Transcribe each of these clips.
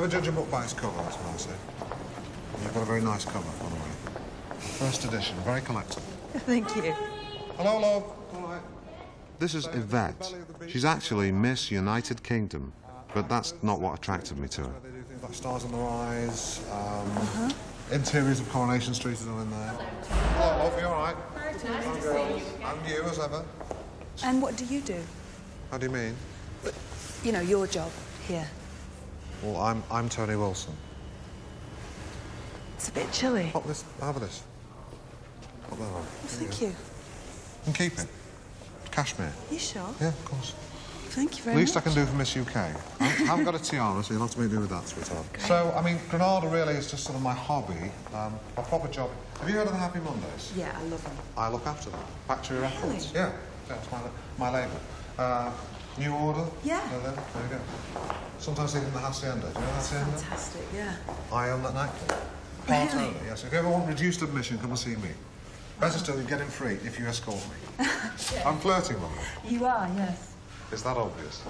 Never judge a book by its cover, as Mum said. You've got a very nice cover, by the way. First edition, very collectible. Thank you. Hello, love. All right. This is Yvette. She's actually Miss United Kingdom, but that's not what attracted me to her. They do things like Stars on the Rise, interiors of Coronation Street is all in there. Hello, love. You all right? Nice to see you. And you, as ever. And what do you do? How do you mean? You know, your job here. Well, I'm Tony Wilson. It's a bit chilly. Pop this, have this. Pop that on. Well, thank you. And keep it. Cashmere. You sure? Yeah, of course. Thank you very much. Least I can do for Miss UK. I haven't got a tiara, so you'll have to make do with that, sweetheart. Okay. So, I mean, Granada really is just sort of my hobby, my proper job. Have you heard of the Happy Mondays? Yeah, I love them. I look after them. Factory Records. Really? Yeah, that's my labour. New Order? Yeah. There you go. Sometimes even the Hacienda. Do you know Hacienda? Fantastic, yeah. I own that nightclub. Part owner, yes. If you ever want reduced admission, come and see me. Better still, you get in free if you escort me. Yeah. I'm flirting, Mum. You are, yes. Is that obvious?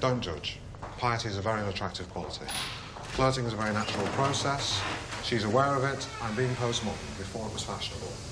Don't judge. Piety is a very unattractive quality. Flirting is a very natural process. She's aware of it. I'm being postmodern before it was fashionable.